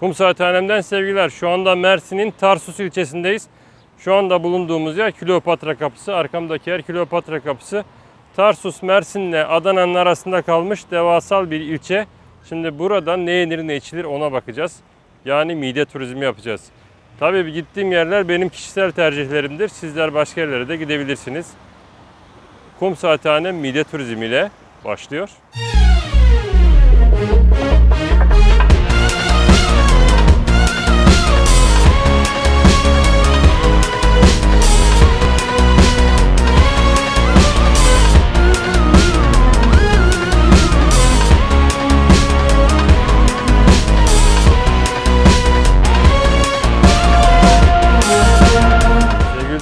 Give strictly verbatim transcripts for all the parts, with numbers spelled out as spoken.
Kumsaati Hanem'den sevgiler. Şu anda Mersin'in Tarsus ilçesindeyiz. Şu anda bulunduğumuz yer Kleopatra kapısı. Arkamdaki yer Kleopatra kapısı. Tarsus, Mersin'le Adana'nın arasında kalmış devasal bir ilçe. Şimdi buradan ne yenir ne içilir ona bakacağız. Yani mide turizmi yapacağız. Tabii gittiğim yerler benim kişisel tercihlerimdir. Sizler başka yerlere de gidebilirsiniz. Kumsaati Hanem mide turizmiyle başlıyor.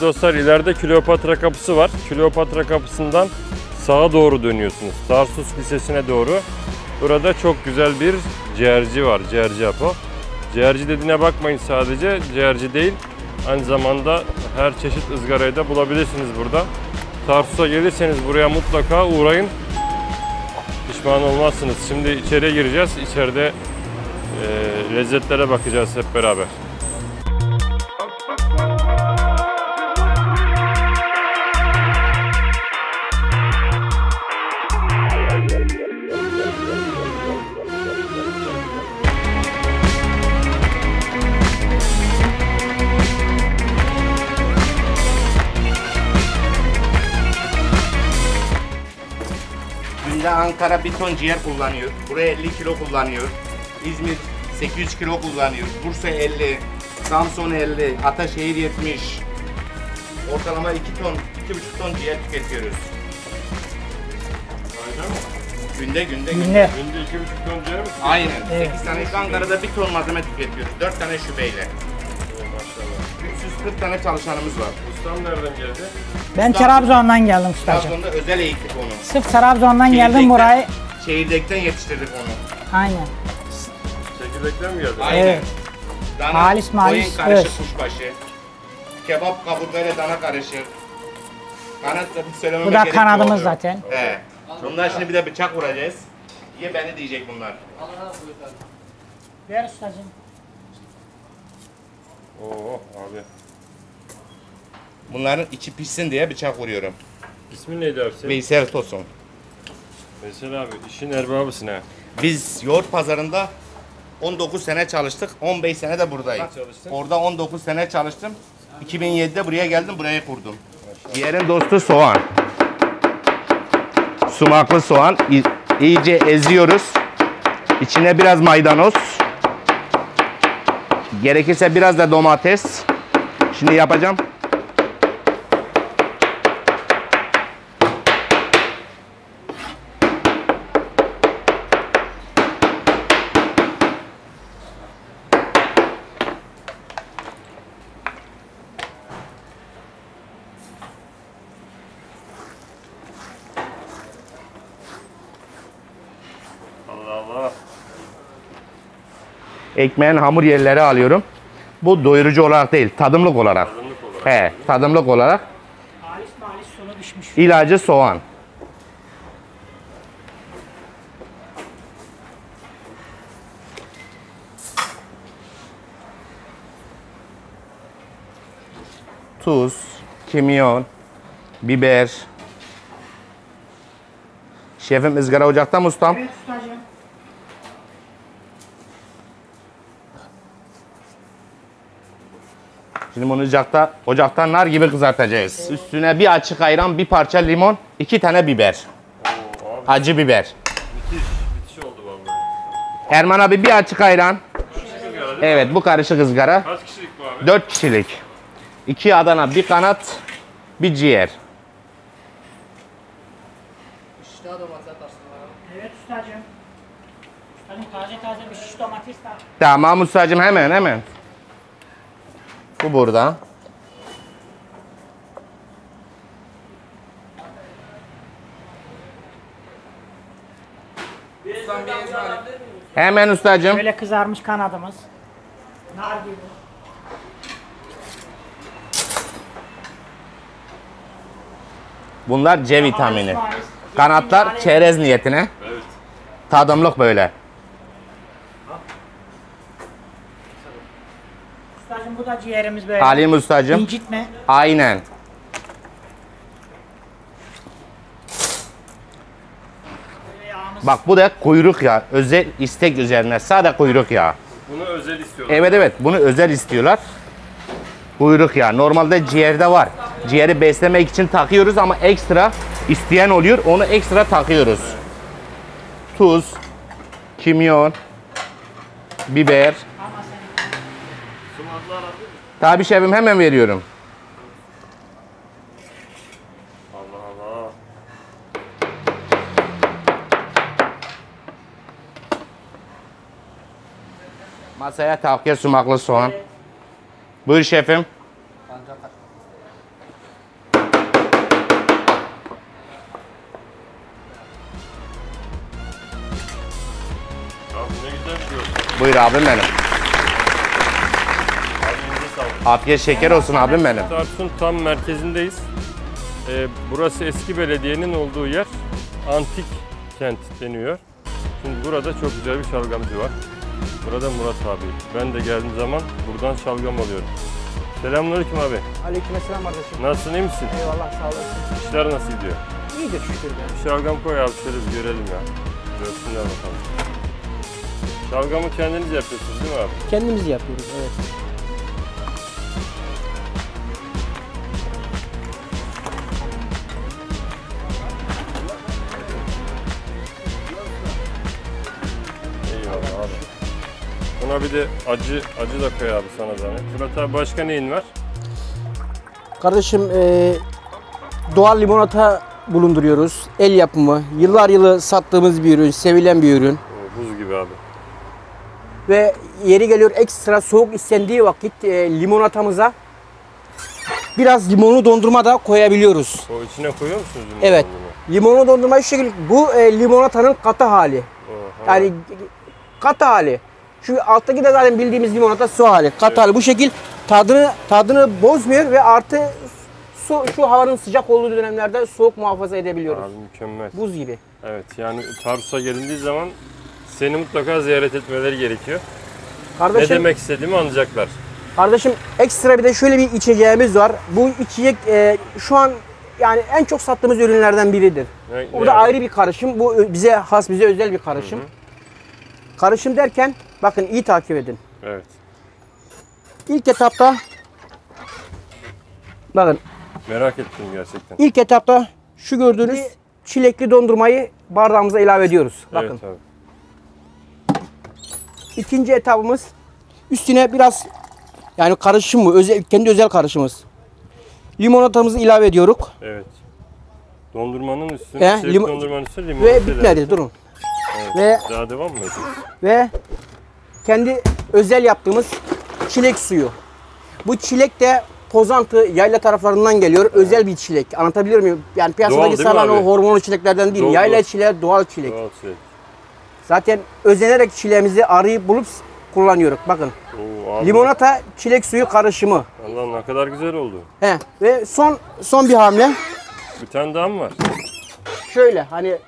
Dostlar, ileride Kleopatra kapısı var. Kleopatra kapısından sağa doğru dönüyorsunuz. Tarsus Lisesi'ne doğru. Burada çok güzel bir ciğerci var. Ciğerci Apo. Ciğerci dediğine bakmayın sadece. Ciğerci değil. Aynı zamanda her çeşit ızgarayı da bulabilirsiniz burada. Tarsus'a gelirseniz buraya mutlaka uğrayın. Pişman olmazsınız. Şimdi içeriye gireceğiz. İçeride e, lezzetlere bakacağız hep beraber. Ankara bir ton ciğer kullanıyor. Buraya elli kilo kullanıyor. İzmir sekiz yüz kilo kullanıyor. Bursa elli, Samsun elli, Ataşehir yetmiş. Ortalama iki ton, iki buçuk ton ciğer tüketiyoruz. Aynen mi? Günde günde günde. Günde iki buçuk ton ciğer mi? Aynen. Evet. sekiz tane Ankara'da bir ton malzeme tüketiyoruz. dört tane şubeyle. üç yüz kırk tane çalışanımız var. Ustam nereden geldi? Ben Ustam, Trabzon'dan geldim ustacığım. Trabzon'da özel eğittik onu. Sırf Trabzon'dan Çeyirdek'ten, geldim buraya. Çeyirdek'ten yetiştirdik onu. Aynen. Çekirdek'ten mi geldin? Aynen. Evet. Dana, halis malis. Koyun karışık kuşbaşı. Kebap kaburgayla dana karışır. Kanat da bir söylememe gerek yok. Bu da kanadımız oluyor zaten. He. Bunlar şimdi bir de bıçak vuracağız. Ye beni diyecek bunlar. Ver ustacığım. Oo abi. Bunların içi pişsin diye bıçak vuruyorum. İsmin neydi abi senin? Beysel Tosun. Beysel abi işin erbabısın ha. Biz yoğurt pazarında on dokuz sene çalıştık. on beş sene de buradayım. Orada on dokuz sene çalıştım. iki bin yedide buraya geldim, burayı kurdum. Yerin dostu soğan. Sumaklı soğan. İyice eziyoruz. İçine biraz maydanoz. Gerekirse biraz da domates. Şimdi yapacağım. Ekmeğin hamur yerleri alıyorum. Bu doyurucu olarak değil, tadımlık olarak. Tadımlık olarak. He, tadımlık olarak. Halis malis sona düşmüş. İlacı soğan. Tuz, kimyon, biber. Şefim ızgara ocakta mı ustam? Evet ustacığım. Şimdi bunu ocakta, ocaktan nar gibi kızartacağız. Evet. Üstüne bir açık ayran, bir parça limon, iki tane biber. Oo, abi. Acı biber. Müthiş, müthiş oldu vallahi. Erman abi bir açık ayran. Karışık evet, bu karışık ızgara. Kaç kişilik bu abi? Dört kişilik. İki Adana, bir kanat, bir ciğer. Şiş daha domates atarsın abi. Evet ustacığım. Ustacığım taze taze bir şiş domates daha. Tamam ustacığım, hemen hemen. Bu burada. Hemen ustacığım. Böyle kızarmış kanadımız. Nar gibi. Bunlar C vitamini. Kanatlar çerez niyetine. Evet. Tadımlık böyle. Ustacığım bu da ciğerimiz böyle. Halim ustacığım. İncitme. Aynen. Bak bu da kuyruk yağı. Özel istek üzerine. Sade kuyruk yağı. Bunu özel istiyorlar. Evet evet. Bunu özel istiyorlar. Kuyruk yağı. Normalde ciğerde var. Ciğeri beslemek için takıyoruz ama ekstra isteyen oluyor. Onu ekstra takıyoruz. Evet. Tuz, kimyon, biber. Tabii şefim hemen veriyorum. Allah Allah. Masaya tavukya sumaklı soğan. Evet. Buyur şefim. Buyur abim benim. Afiyet şeker olsun abim benim. Tarsus'un tam merkezindeyiz. Ee, burası eski belediyenin olduğu yer. Antik kent deniyor. Şimdi burada çok güzel bir şalgamcı var. Burada Murat abi. Ben de geldiğim zaman buradan şalgam alıyorum. Selamünaleyküm abi. Aleykümselam kardeşim. Nasılsın, iyi misin? Eyvallah, sağ olasın. İşler nasıl gidiyor? İyidir şükür be. Şalgam koy abi, şöyle bir görelim ya. Görsünler bakalım. Şalgamı kendiniz yapıyorsunuz değil mi abi? Kendimiz yapıyoruz, evet. Eyvallah abi. Buna bir de acı, acı da koy abi sana zahmet. Murat abi başka neyin var? Kardeşim ee, doğal limonata bulunduruyoruz. El yapımı, yıllar yılı sattığımız bir ürün, sevilen bir ürün. Buz gibi abi. Ve yeri geliyor ekstra soğuk istendiği vakit e, limonatamıza biraz limonlu dondurma da koyabiliyoruz. O içine koyuyor musunuz limonlu? Evet. Limonlu dondurma şu şekilde. Bu e, limonatanın katı hali. Oha. Yani katı hali. Şu alttaki de zaten bildiğimiz limonata su hali. Katı evet. hali. Bu şekil tadını tadını bozmuyor ve artı su, şu havanın sıcak olduğu dönemlerde soğuk muhafaza edebiliyoruz. Abi mükemmel. Buz gibi. Evet. Yani Tarsus'a gelindiği zaman seni mutlaka ziyaret etmeleri gerekiyor. Kardeşim, ne demek istediğimi anlayacaklar. Kardeşim ekstra bir de şöyle bir içeceğimiz var. Bu içecek e, şu an yani en çok sattığımız ürünlerden biridir. Ne, Burada ne ayrı bir karışım. Bu bize has, bize özel bir karışım. Hı hı. Karışım derken bakın iyi takip edin. Evet. İlk etapta bakın. Merak ettim gerçekten. İlk etapta şu gördüğünüz çilekli dondurmayı bardağımıza ilave ediyoruz. Bakın. Evet, tabii. İkinci etabımız üstüne biraz yani karışım mı? Özel, kendi özel karışımız. Limonatamızı ilave ediyoruz. Evet. Dondurmanın üstüne, e, lim dondurmanın üstüne limonata ve bitmedi, durun. Evet. Ve daha devam mı ediyoruz? Ve kendi özel yaptığımız çilek suyu. Bu çilek de Pozantı yayla taraflarından geliyor. Evet. Özel bir çilek. Anlatabiliyor muyum? Yani piyasadaki salan o hormonlu çileklerden değil. Doğru. Yayla çileği, doğal çilek. Doğal çilek. Zaten özenerek çileğimizi arayıp bulup kullanıyoruz. Bakın. Oo, limonata çilek suyu karışımı. Allah'ım ne kadar güzel oldu. He. Ve son son bir hamle. Bir tane daha mı var? Şöyle hani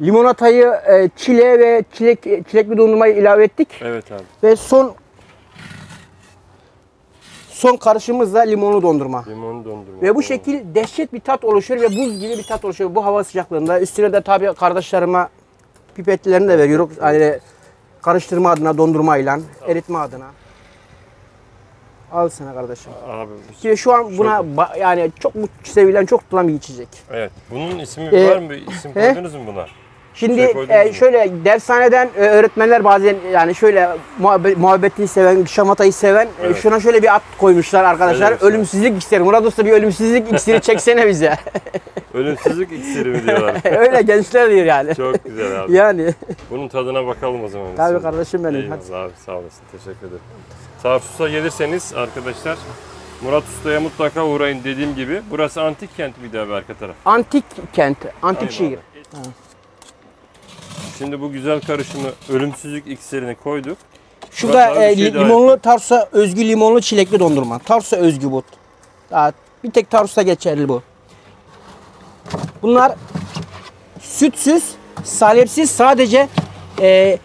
limonatayı e, çileğe ve çilek çilekli dondurmayı ilave ettik. Evet abi. Ve son son karışımımız da limonlu dondurma. Limonlu dondurma. Ve bu şekil dehşet bir tat oluşur ve buz gibi bir tat oluşuyor bu hava sıcaklığında. Üstüne de tabii kardeşlerime pipetlerini de veriyoruz. Yani karıştırma adına, dondurmayla, eritme adına. Al sana kardeşim. Abi, ki şu an buna çok... yani çok sevilen, çok tutulan bir içecek. Evet. Bunun ismi ee, var mı? İsim koydunuz mu buna? Şimdi şey e, şöyle mu? Dershaneden öğretmenler bazen yani şöyle muhabbeti seven, şamatayı seven evet. şuna şöyle bir at koymuşlar arkadaşlar. Evet, ölümsüzlük iksiri. Murat Usta bir ölümsüzlük iksiri çeksene bize. Ölümsüzlük iksiri mi diyorlar? Öyle gençler diyor yani. Çok güzel abi. Yani. Bunun tadına bakalım o zaman. Tabii kardeşim benim. Eyvallah abi, sağ olasın. Teşekkür ederim. Tarsus'a gelirseniz arkadaşlar Murat Usta'ya mutlaka uğrayın dediğim gibi. Burası antik kent bir daha bir arka taraf. Antik kent, antik şehir. Şimdi bu güzel karışımı ölümsüzlük iksirini koyduk. Şurada e, şey limonlu Tarsus'a özgü limonlu çilekli dondurma. Tarsus'a özgü bu. Daha bir tek Tarsus'a geçerli bu. Bunlar sütsüz, salepsiz, sadece e,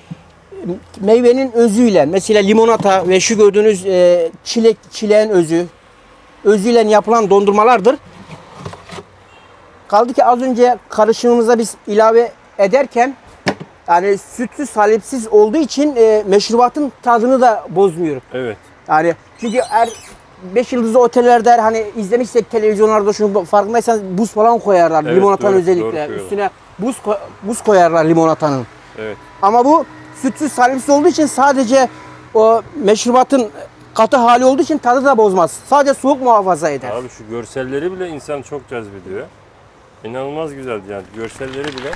meyvenin özüyle, mesela limonata ve şu gördüğünüz e, çilek, çileğin özü, özüyle yapılan dondurmalardır. Kaldı ki az önce karışımımıza biz ilave ederken, yani sütsüz, salepsiz olduğu için e, meşrubatın tadını da bozmuyor. Evet. Yani çünkü er, beş yıldızlı otellerde hani izlemişsek televizyonlarda şunu farkındaysanız buz falan koyarlar, evet, limonatanın doğru, özellikle. Doğru, üstüne buz ko buz koyarlar limonatanın. Evet. Ama bu sütsüz, salimsiz olduğu için sadece o meşrubatın katı hali olduğu için tadı da bozmaz. Sadece soğuk muhafaza eder. Abi şu görselleri bile insan çok cazbediyor. İnanılmaz güzel yani görselleri bile.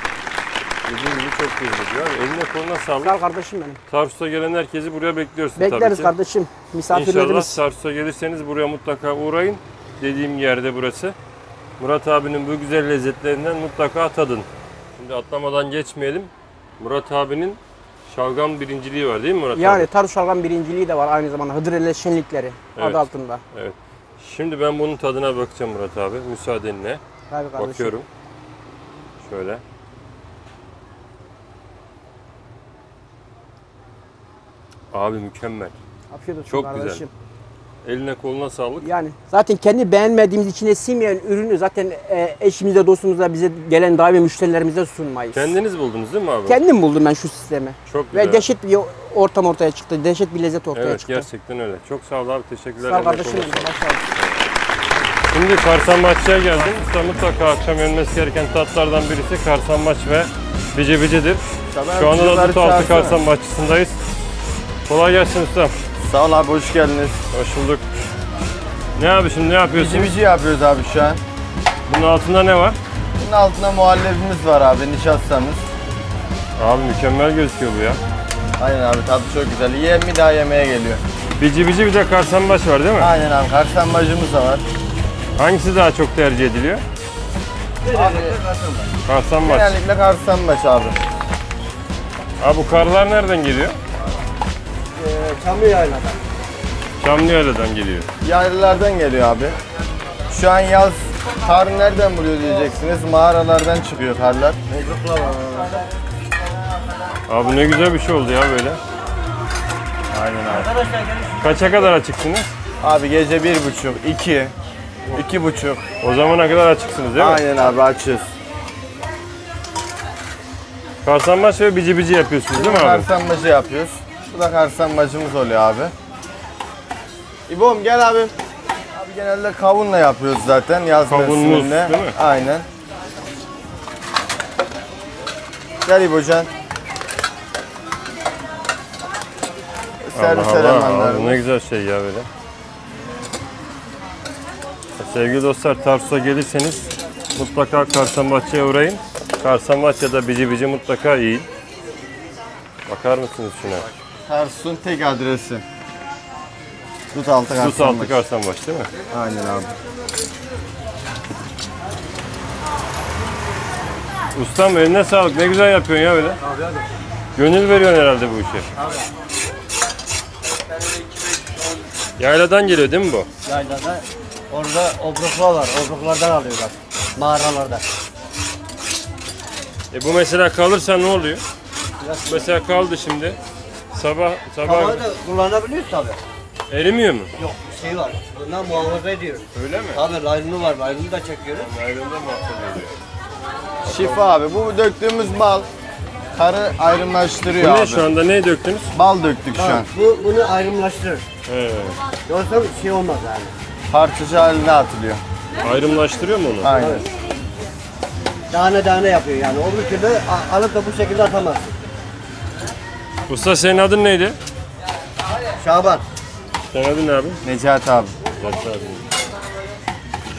Bizim gibi çok güzel. Eline koluna sağlık. Sağ ol kardeşim benim. Tarsus'a gelen herkesi buraya bekliyorsun. Bekleriz tabii ki kardeşim. Misafirlerimiz. İnşallah Tarsus'a gelirseniz buraya mutlaka uğrayın. Dediğim yerde burası. Murat abinin bu güzel lezzetlerinden mutlaka tadın. Şimdi atlamadan geçmeyelim. Murat abinin şalgam birinciliği var değil mi Murat yani, abi? Yani Tarsus şalgam birinciliği de var aynı zamanda. Hıdrellez şenlikleri evet, adı altında. Evet. Şimdi ben bunun tadına bakacağım Murat abi. Müsaadenle. Tabii kardeşim. Bakıyorum. Şöyle. Abi mükemmel. Afiyet olsun. Çok kardeşim. Güzel. Eline koluna sağlık. Yani zaten kendi beğenmediğimiz, içine sinmeyen ürünü zaten e, eşimize, dostumuza, bize gelen daimi müşterilerimize sunmayız. Kendiniz buldunuz değil mi abi? Kendim buldum ben şu sistemi. Çok güzel. Ve dehşet bir ortam ortaya çıktı. Dehşet bir lezzet ortaya evet, çıktı. Evet gerçekten öyle. Çok sağ ol abi. Teşekkürler. Sağ ol kardeşim. Şimdi Karsambahçe'ye geldim. Usta mutlaka akşam yenmesi gereken tatlardan birisi Karsambahçe ve bici bicidir. Şu anda da Dutavası Karsambahçe'sindeyiz. Kolay gelsin usta. Sağ ol abi, hoş geldiniz. Hoş bulduk. Ne abi şimdi ne yapıyorsun? Bici bici yapıyoruz abi şu an. Bunun altında ne var? Bunun altında muhallebimiz var abi, nişastamız. Abi mükemmel gözüküyor bu ya. Aynen abi, tadı çok güzel. Yiyen bir daha yemeğe geliyor. Bici bici bir de karsambaş var değil mi? Aynen abi, karsambaşımız da var. Hangisi daha çok tercih ediliyor? Abi, karsambaş. Genellikle karsambaş abi. Abi bu karlar nereden geliyor? Çamlıyayladan. Çamlıyayla'dan geliyor. Yaylalardan geliyor abi. Şu an yaz kar nereden buluyor diyeceksiniz. Mağaralardan çıkıyor karlar. Abi ne güzel bir şey oldu ya böyle. Aynen abi. Kaça kadar açıksınız? Abi gece bir buçuk, iki, iki buçuk. O zamana kadar açıksınız değil mi? Aynen abi açız. Karsambahçe ve bici bici yapıyorsunuz değil mi abi? Karsambahçe yapıyoruz. Bu da karsambacımız oluyor abi. İbom gel abi. Abi genelde kavunla yapıyoruz zaten yaz mevsiminde. Değil mi? Aynen. Gel İbocan. Servis elemanlarımız. Ne güzel şey ya böyle. Sevgili dostlar, Tarsus'a gelirseniz mutlaka Karsambahçe'ye uğrayın. Karsambahçe'de bici bici mutlaka yiyin. Bakar mısınız şuna? Tarsus'un tek adresi. Dutaltı Karsambahçe. Dutaltı Karsambahçe değil mi? Aynen abi. Ustam eline sağlık. Ne güzel yapıyorsun ya böyle. Abi, abi. Gönül veriyorsun herhalde bu işe. Abi. Yayladan geliyor değil mi bu? Yaylada. Orada obruklar var. Obruklardan alıyorlar. Mağaralarda. E bu mesela kalırsa ne oluyor? Biraz mesela kaldı şimdi. Sabah sabah Sabahı da kullanabiliyoruz tabi. Erimiyor mu? Yok, şey var. Bundan muhafaza ediyoruz. Öyle mi? Tabi laylonu var. Laylonu da çekiyoruz. Laylonu da muhafaza ediyor. Şifa abi. Bu döktüğümüz bal karı ayrımlaştırıyor abi. Bu ne şu anda? Ne döktünüz? Bal döktük tamam, şu an. Bu bunu ayrımlaştırır. Evet. Yoksa bir şey olmaz yani. Parçacı haline atılıyor. Ayrımlaştırıyor mu onu? Aynen. Evet. Tane tane yapıyor yani. Öbür türlü alıp da bu şekilde atamazsın. Usta senin adın neydi? Şaban. Senin adın ne abi? Necati abi. Necati abi.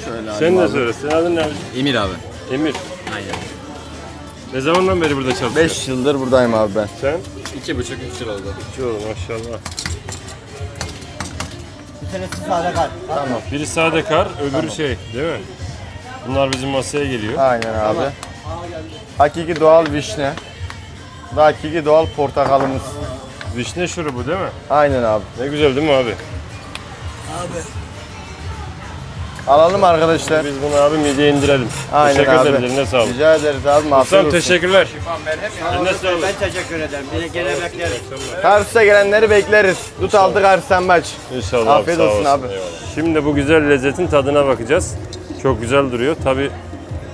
Şöyle abi. Sen de söyle. Senin adın ne abi? Emir abi. Emir. Aynen. Ne zamandan beri burada çalışıyorsun? Beş yıldır buradayım abi ben. Sen? İki buçuk, üç yıl oldu. İki yıl maşallah. Bir tanesi sade kar. Tamam. Biri sade kar, öbürü tamam. Şey değil mi? Bunlar bizim masaya geliyor. Aynen abi. Hakiki doğal vişne. Ve hakiki doğal portakalımız. Vişne şurubu değil mi? Aynen abi. Ne güzel değil mi abi? Abi. Alalım arkadaşlar. Biz bunu abi mideye indirelim. Aynen teşekkür abi. Teşekkür ederiz. Sağ olun. Rica ederiz abi. Ustam teşekkürler. Şifa merhem ya. Sağ olun. Ben teşekkür ederim. Bize gene bekleriz. Kars'a gelenleri bekleriz. Dut aldı Karsambahçe. İnşallah. Afiyet olsun abi. Eyvallah. Şimdi bu güzel lezzetin tadına bakacağız. Çok güzel duruyor. Tabi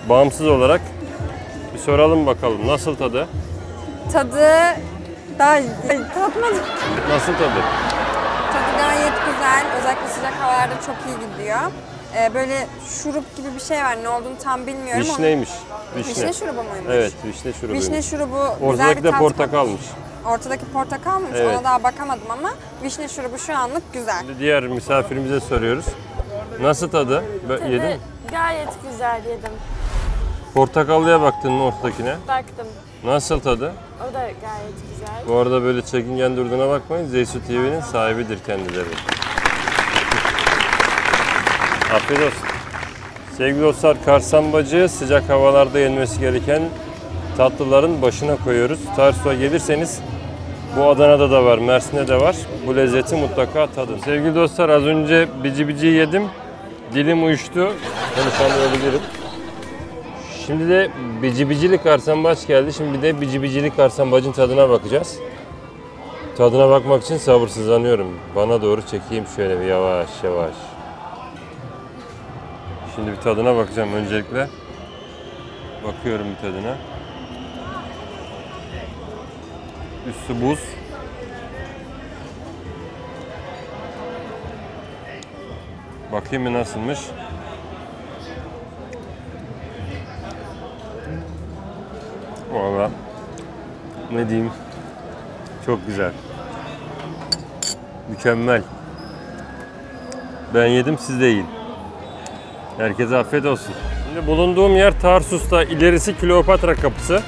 bağımsız olarak bir soralım bakalım. Nasıl tadı? Tadı daha tatmadım. Nasıl tadı? Tadı gayet güzel. Özellikle sıcak havalarda çok iyi gidiyor. Ee, böyle şurup gibi bir şey var. Ne olduğunu tam bilmiyorum. Vişneymiş. Vişne. Vişne şurubu muymuş? Evet, vişne şurubuymuş. Vişne şurubu ortadaki güzel bir tat. Ortadaki de portakalmış. Ortadaki portakal mıymış? Evet. Ona daha bakamadım ama vişne şurubu şu anlık güzel. Şimdi diğer misafirimize soruyoruz. Nasıl tadı? Tadı yedin mi? Gayet güzel yedim. Portakallıya baktın mı ortadakine? Baktım. Nasıl tadı? O da gayet güzel. Bu arada böyle çekingen durduğuna bakmayın. Zeysu T V'nin sahibidir kendileri. Afiyet olsun. Sevgili dostlar, Karsambahçe sıcak havalarda yenmesi gereken tatlıların başına koyuyoruz. Tarsus'a gelirseniz bu Adana'da da var, Mersin'de de var. Bu lezzeti mutlaka tadın. Sevgili dostlar, az önce bici bici yedim. Dilim uyuştu. Konuşamayabilirim. Şimdi de bici bicili Karsambahçe geldi. Şimdi de bici bicili Karsambahçe'nin tadına bakacağız. Tadına bakmak için sabırsızlanıyorum. Bana doğru çekeyim şöyle bir yavaş yavaş. Şimdi bir tadına bakacağım öncelikle. Bakıyorum bir tadına. Üstü buz. Bakayım bir nasılmış. Vallahi ne diyeyim? Çok güzel. Mükemmel. Ben yedim, siz de yiyin. Herkese afiyet olsun. Şimdi bulunduğum yer Tarsus'ta, ilerisi Kleopatra kapısı.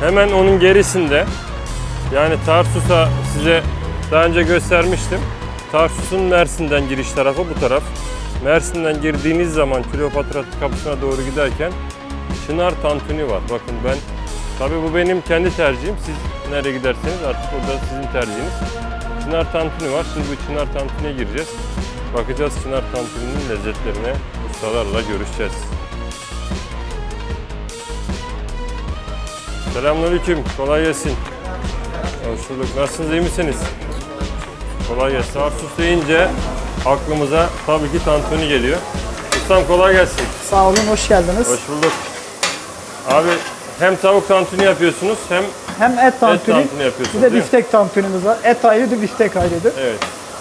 Hemen onun gerisinde. Yani Tarsus'a size daha önce göstermiştim. Tarsus'un Mersin'den giriş tarafı bu taraf. Mersin'den girdiğiniz zaman Kleopatra kapısına doğru giderken Çınar Tantuni var. Bakın ben, tabi bu benim kendi tercihim. Siz nereye giderseniz artık orada sizin tercihiniz. Çınar Tantuni var. Şimdi bu Çınar Tantuni'ye gireceğiz. Bakacağız Çınar Tantuni'nin lezzetlerine. Ustalarla görüşeceğiz. Selamünaleyküm. Kolay gelsin. Hoş bulduk. Nasılsınız? İyi misiniz? Kolay gelsin. Tarsus deyince aklımıza tabii ki tantuni geliyor. Ustam kolay gelsin. Sağ olun. Hoş geldiniz. Hoş bulduk. Abi hem tavuk tantuni yapıyorsunuz hem hem et tantuni, et tantuni yapıyorsunuz. Bir de biftek tantunimiz var. Et ayrıdır, biftek ayrıdır. Evet.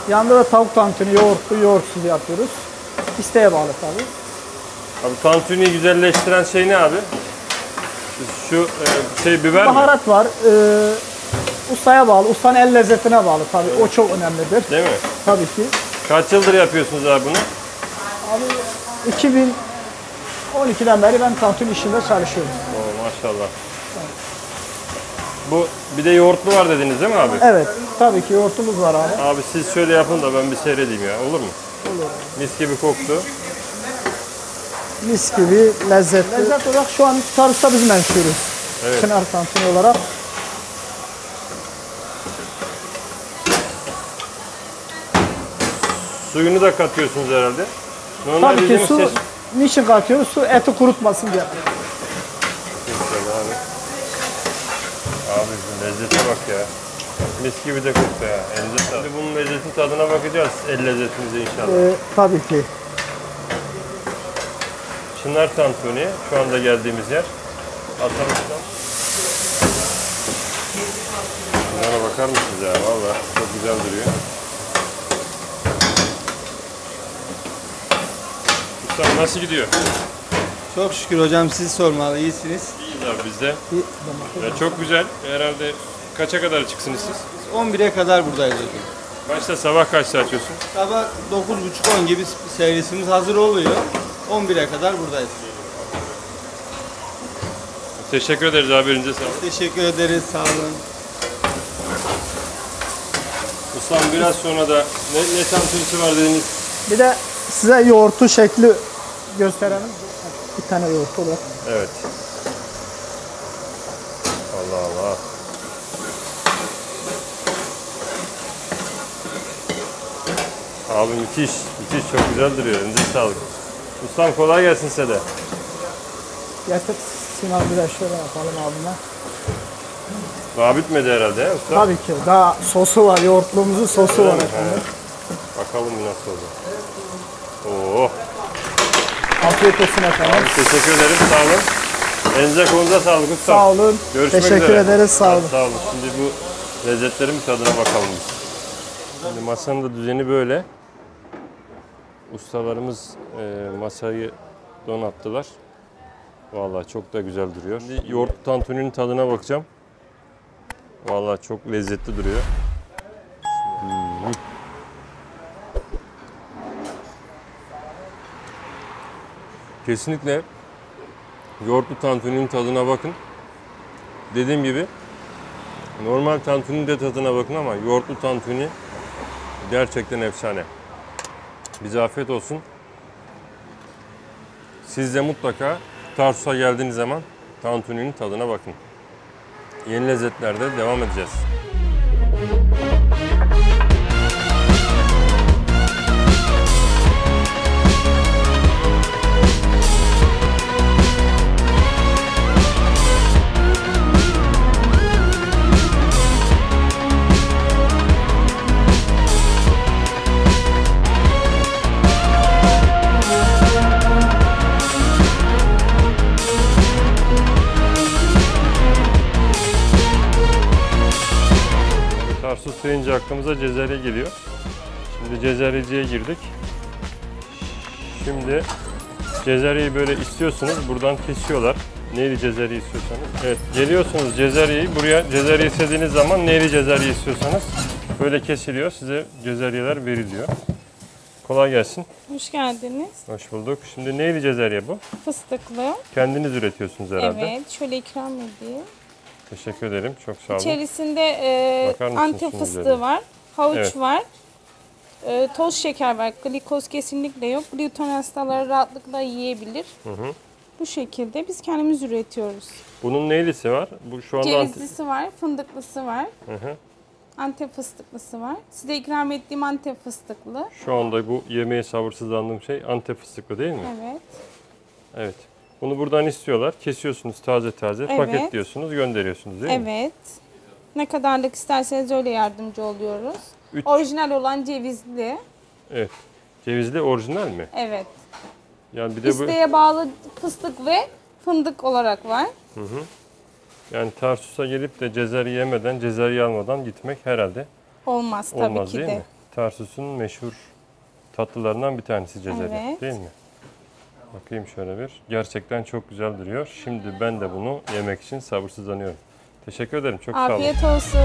Yanında da tavuk tantuni, yoğurtlu, yoğurtsuz yapıyoruz. İsteğe bağlı tabii. Abi tantuniyi güzelleştiren şey ne abi? Şu şey biber baharat mi? Var. Ee, ustaya bağlı, ustanın el lezzetine bağlı tabii. Evet. O çok önemlidir. Değil mi? Tabii ki. Kaç yıldır yapıyorsunuz abi bunu? Abi iki bin on iki'den beri ben tantuni işinde çalışıyorum. Oo, maşallah. Evet. Bu bir de yoğurtlu var dediniz değil mi abi? Evet. Tabii ki yoğurtumuz var abi. Abi siz şöyle yapın da ben bir seyredeyim ya. Olur mu? Olur. Mis gibi koktu. Mis gibi lezzetli. Lezzet olarak şu an Tarsus'ta biz menşuruz. Evet. Çınar tantuni olarak. Suyunu da katıyorsunuz herhalde. Normal tabii ki su, ses... niçin katıyoruz? Su eti kurutmasın diye. Güzel abi. Abi lezzete bak ya. Mis gibi de koktu ya. Şimdi bunun lezzetin tadına bakacağız. El lezzetimize inşallah. Ee, tabii ki. Çınar Tantuni şu anda geldiğimiz yer. Atamızdan. Bunlara bakar mısınız ya? Vallahi çok güzel duruyor. Ustam nasıl gidiyor? Çok şükür hocam, siz sormalı. İyisiniz. İyiyiz abi biz de. Ya çok güzel. Herhalde kaça kadar çıksınız siz? on bir'e kadar buradayız hocam. Kaçta, sabah kaçta açıyorsun? Sabah dokuz buçuk on gibi servisimiz hazır oluyor. on bir'e kadar buradayız. Teşekkür ederiz abi, elinize sağlık. Teşekkür ederiz, sağ olun. Ustam biraz sonra da ne, ne tantunisi var dediniz? Bir de size yoğurtlu şekli gösterelim. Bir tane yoğurt olarak. Evet. Allah Allah. Abi müthiş, müthiş çok güzel duruyor. Elinize sağlık. Ustam kolay gelsin size de. Yatıp sınav güreşleri yapalım abime. Daha bitmedi herhalde he usta? Tabii ki. Daha sosu var. Yoğurtluğumuzun sosu öyle var. Bakalım nasıl oldu. Oo. Afiyet olsun efendim. Abi, teşekkür ederim. Sağ olun. Elinize konuza sağlık usta. Sağ olun. Görüşmek teşekkür üzere. Ederiz. Sağ olun. Sağ olun. Şimdi bu lezzetlerin bir tadına bakalım. Şimdi masanın da düzeni böyle. Ustalarımız e, masayı donattılar. Vallahi çok da güzel duruyor. Şimdi yoğurtlu tantuninin tadına bakacağım. Vallahi çok lezzetli duruyor. Hmm. Kesinlikle yoğurtlu tantuninin tadına bakın. Dediğim gibi normal tantuninin de tadına bakın ama yoğurtlu tantuni gerçekten efsane. Bize afiyet olsun. Siz de mutlaka Tarsus'a geldiğiniz zaman tantuninin tadına bakın. Yeni lezzetlerde devam edeceğiz. Tarsus deyince aklımıza Cezerye geliyor. Şimdi Cezeryeci'ye girdik. Şimdi Cezerye'yi böyle istiyorsunuz. Buradan kesiyorlar. Neyli Cezerye istiyorsanız. Evet, geliyorsunuz Cezerye'yi. Buraya Cezerye istediğiniz zaman neyli Cezerye istiyorsanız böyle kesiliyor. Size Cezeryeler veriliyor. Kolay gelsin. Hoş geldiniz. Hoş bulduk. Şimdi neyli Cezerye bu? Fıstıklı. Kendiniz üretiyorsunuz herhalde. Evet, şöyle ikram edeyim. Teşekkür ederim. Çok sağ olun. İçerisinde e, Antep fıstığı üzerine var, havuç evet var, e, toz şeker var, glikoz kesinlikle yok. Gluten hastaları rahatlıkla yiyebilir. Hı hı. Bu şekilde biz kendimiz üretiyoruz. Bunun neylisi var? Bu şu anda cevizlisi var, fındıklısı var, hı hı, Antep fıstıklısı var. Size ikram ettiğim Antep fıstıklı. Şu anda bu yemeğe sabırsızlandığım şey Antep fıstıklı değil mi? Evet. Evet. Bunu buradan istiyorlar. Kesiyorsunuz taze taze, evet, paketliyorsunuz, gönderiyorsunuz değil evet mi? Evet. Ne kadarlık isterseniz öyle yardımcı oluyoruz. Üç. Orijinal olan cevizli. Evet. Cevizli orijinal mi? Evet. Yani bir de İsteğe bu... bağlı fıstık ve fındık olarak var. Hı hı. Yani Tarsus'a gelip de Cezerye yemeden, Cezerye almadan gitmek herhalde olmaz, olmaz tabii ki değil de mi? Tarsus'un meşhur tatlılarından bir tanesi Cezerye evet değil mi? Bakayım şöyle bir. Gerçekten çok güzel duruyor. Şimdi ben de bunu yemek için sabırsızlanıyorum. Teşekkür ederim. Çok sağ olun. Afiyet olsun.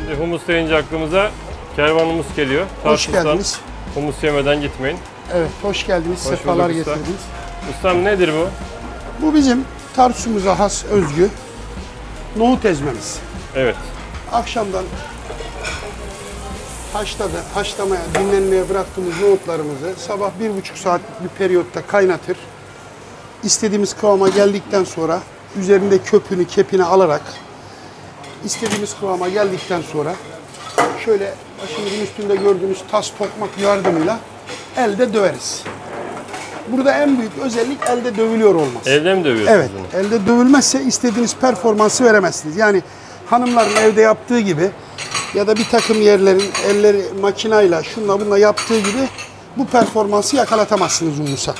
Şimdi humus deyince aklımıza kervan humus geliyor. Hoş geldiniz. Humus yemeden gitmeyin. Evet, hoş geldiniz. Sefalar getirdiniz. Ustam nedir bu? Bu bizim Tarsus'umuza has özgü nohut ezmemiz. Evet. Akşamdan haşladı, haşlamaya, dinlenmeye bıraktığımız nohutlarımızı sabah bir buçuk saatlik bir periyotta kaynatır. İstediğimiz kıvama geldikten sonra üzerinde köpünü, kepini alarak istediğimiz kıvama geldikten sonra şöyle başımızın üstünde gördüğünüz tas tokmak yardımıyla elde döveriz. Burada en büyük özellik elde dövülüyor olması. Elde mi dövüyorsunuz? Evet. Bunu? Elde dövülmezse istediğiniz performansı veremezsiniz. Yani hanımların evde yaptığı gibi ya da bir takım yerlerin elleri makinayla şunla bunla yaptığı gibi bu performansı yakalatamazsınız humusa.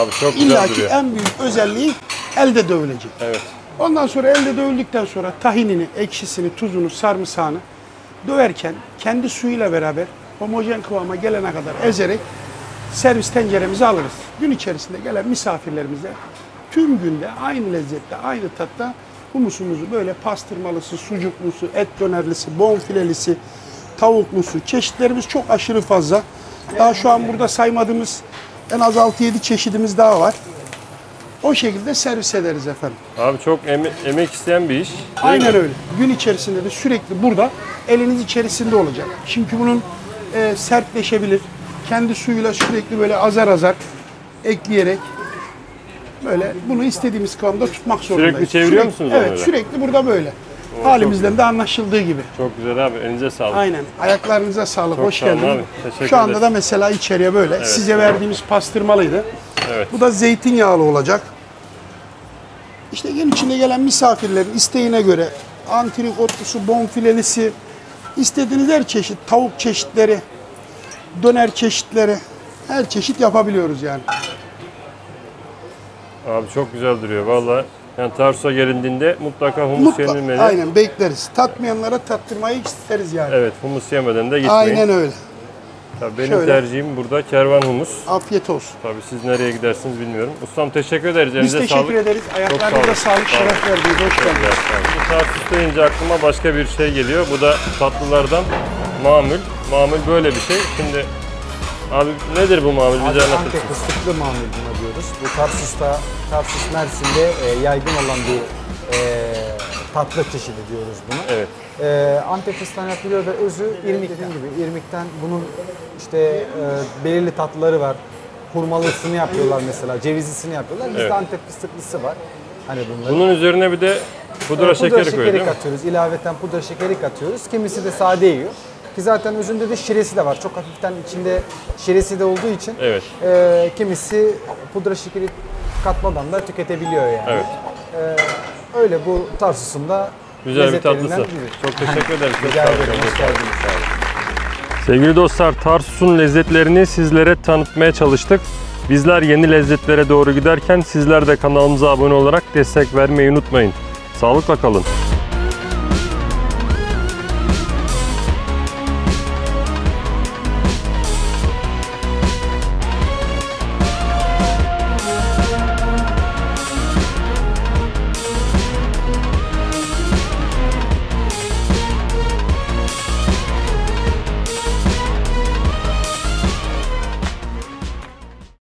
Abi çok güzel İlla ki duruyor. En büyük özelliği elde dövülecek. Evet. Ondan sonra elde dövüldükten sonra tahinini, ekşisini, tuzunu, sarımsağını döverken kendi suyuyla beraber homojen kıvama gelene kadar ezerek servis tenceremizi alırız. Gün içerisinde gelen misafirlerimize tüm günde aynı lezzette, aynı tatta humusumuzu böyle pastırmalısı, sucuklusu, et dönerlisi, bonfilelisi, tavuklusu çeşitlerimiz çok aşırı fazla. Daha şu an burada saymadığımız en az altı yedi çeşidimiz daha var. O şekilde servis ederiz efendim. Abi çok eme emek isteyen bir iş. Aynen öyle. Gün içerisinde de sürekli burada eliniz içerisinde olacak. Çünkü bunun e, sertleşebilir. Kendi suyuyla sürekli böyle azar azar ekleyerek Böyle bunu istediğimiz kıvamda tutmak zorundayız. Sürekli çeviriyor musunuz? Evet, öyle? Sürekli burada böyle. O, halimizden de anlaşıldığı gibi. Çok güzel abi, elinize sağlık. Aynen, ayaklarınıza sağlık. Çok hoş geldiniz. Şu anda ederim. Da mesela içeriye böyle. Evet, size evet. verdiğimiz pastırmalıydı. Evet. Bu da zeytinyağlı olacak. İşte gün içinde gelen misafirlerin isteğine göre antrikotlusu, bonfilelisi, istediğiniz her çeşit, tavuk çeşitleri, döner çeşitleri, her çeşit yapabiliyoruz yani. Abi çok güzel duruyor vallahi. Yani Tarsus'a gelindiğinde mutlaka humus Mutla, yenilmeli. Aynen, bekleriz. Tatmayanlara tattırmayı isteriz yani. Evet, humus yemeden de gitmeyin. Aynen öyle. Tabii benim şöyle tercihim burada kervan humus. Afiyet olsun. Tabii siz nereye gidersiniz bilmiyorum. Ustam teşekkür ederiz. Biz teşekkür sağlık. ederiz. Ayaklarınıza sağlık, şeref verdiniz. Hoş geldiniz. Tarsus deyince aklıma başka bir şey geliyor. Bu da tatlılardan mamül. Mamül böyle bir şey. Şimdi abi nedir bu mamül? Bize Antep fıstıklı mamül buna diyoruz. Bu Tarsus'ta, Tarsus Mersin'de e, yaygın olan bir e, tatlı çeşidi diyoruz buna. Evet. E, Antep fıstığını yapılıyor ve özü irmikten gibi. İrmikten bunun işte e, belirli tatlıları var. Hurmalısını yapıyorlar mesela, cevizlisini yapıyorlar. Bizde evet. Antep fıstıklısı var. Hani bunları. Bunun üzerine bir de pudra, evet, şekeri, pudra şekeri katıyoruz. İlaveten pudra şekeri katıyoruz. Kimisi de sade yiyor. Ki zaten özünde de şiresi de var. Çok hafiften içinde şiresi de olduğu için evet. e, kimisi pudra şekeri katmadan da tüketebiliyor yani. Evet. E, öyle bu Tarsus'un da güzel bir tatlısı. Biri. Çok teşekkür ederim. Rica ederim. Sevgili dostlar, Tarsus'un lezzetlerini sizlere tanıtmaya çalıştık. Bizler yeni lezzetlere doğru giderken sizler de kanalımıza abone olarak destek vermeyi unutmayın. Sağlıkla kalın.